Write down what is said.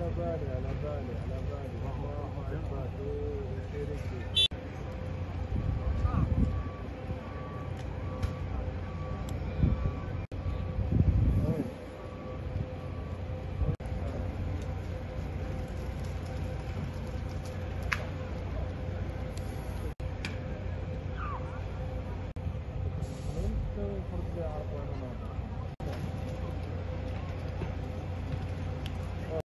على بالي على بالي على بالي. الله أكبر.